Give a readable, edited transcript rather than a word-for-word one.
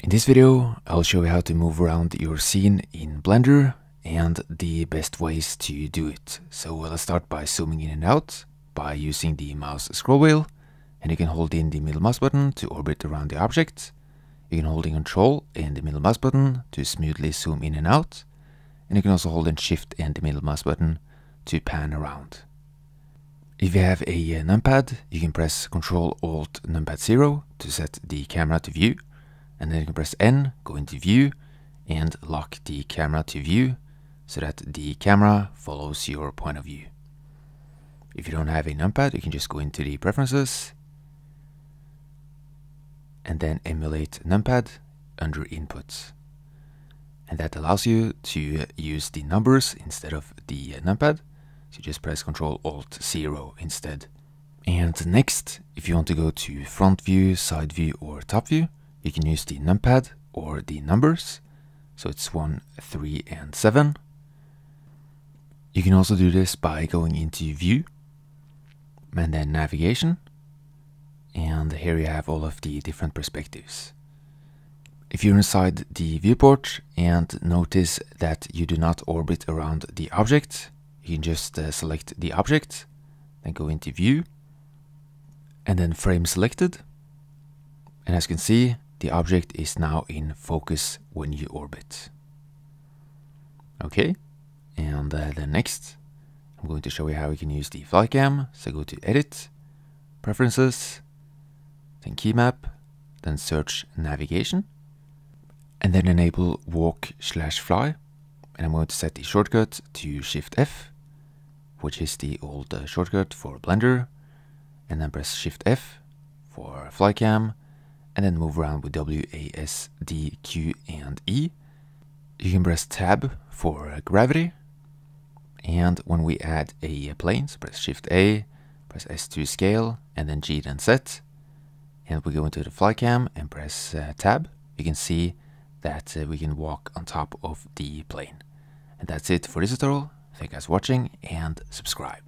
In this video, I'll show you how to move around your scene in Blender and the best ways to do it. So let's start by zooming in and out by using the mouse scroll wheel, and you can hold in the middle mouse button to orbit around the object. You can hold in Control and the middle mouse button to smoothly zoom in and out, and you can also hold in Shift and the middle mouse button to pan around. If you have a numpad, you can press Ctrl-Alt-Numpad 0 to set the camera to view, and then you can press N, go into view, and lock the camera to view so that the camera follows your point of view. If you don't have a numpad, you can just go into the preferences and then emulate numpad under inputs. And that allows you to use the numbers instead of the numpad. So just press Ctrl-Alt-0 instead. And next, if you want to go to front view, side view, or top view, you can use the numpad or the numbers. So it's 1, 3, and 7. You can also do this by going into view and then navigation. And here you have all of the different perspectives. If you're inside the viewport and notice that you do not orbit around the object, you can just select the object, then go into view, and then frame selected. And as you can see, the object is now in focus when you orbit. Okay, and then next, I'm going to show you how you can use the flycam. So go to Edit, Preferences, then Key Map, then search Navigation, and then enable Walk/Fly. And I'm going to set the shortcut to Shift F, which is the old shortcut for Blender, and then press Shift F for flycam, and then move around with W, A, S, D, Q, and E. You can press Tab for gravity, and when we add a plane, so press Shift A, press S to scale, and then G, then set, and we go into the flycam and press Tab. You can see that we can walk on top of the plane. And that's it for this tutorial. Thank you guys for watching, and subscribe.